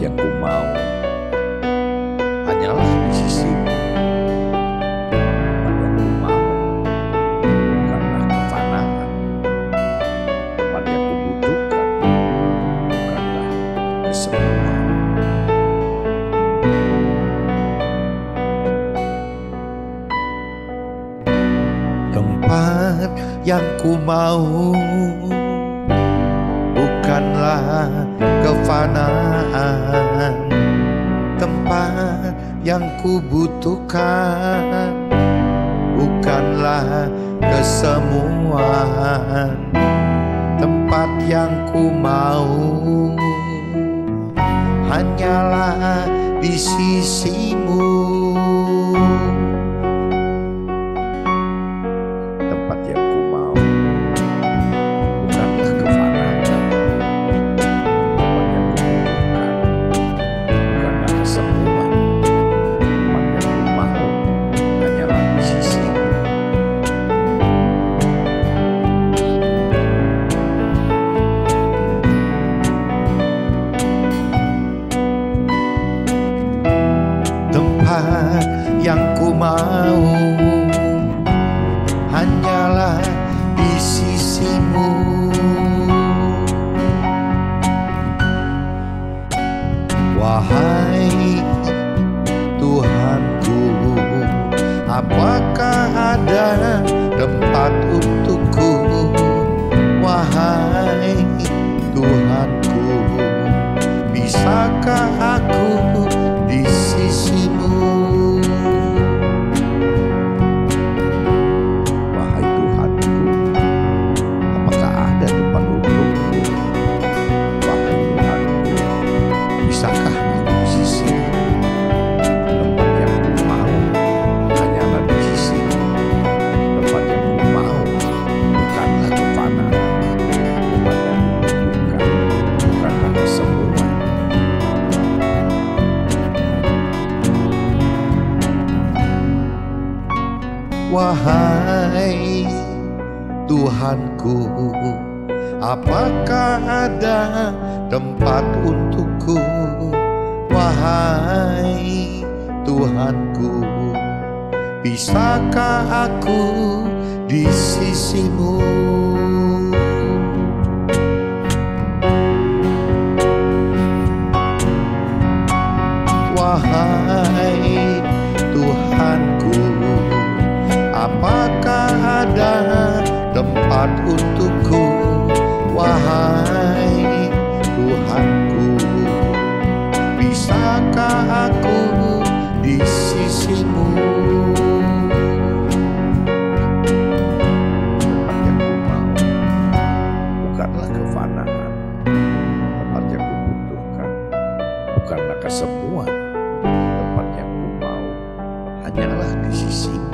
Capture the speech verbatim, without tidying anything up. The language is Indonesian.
yang ku mau hanyalah di sisimu. Pada yang ku mau bukanlah kefanaan, pada yang ku butuhkan bukanlah kesembuhan. Tempat yang ku mau bukanlah kefanaan, tempat yang ku butuhkan bukanlah kesemuan. Tempat yang ku mau hanyalah di sisimu. Tempat yang ku mau bukanlah kefanaan, yang ku mau hanyalah di sisimu. Wahai Tuhanku, apakah ada tempat untukku? Wahai Tuhanku, bisakah aku di sisimu? Wahai Tuhanku, apakah ada tempat untukku? Wahai Tuhanku, bisakah aku di sisimu? Wahai Tuhanku, apakah ada tempat untukku? Wahai Tuhanku, bisakah aku di sisimu? Tempat yang ku mau bukanlah kefanaan, tempat yang ku butuhkan bukanlah kesembuhan. Tempat yang ku mau hanyalah di sisimu.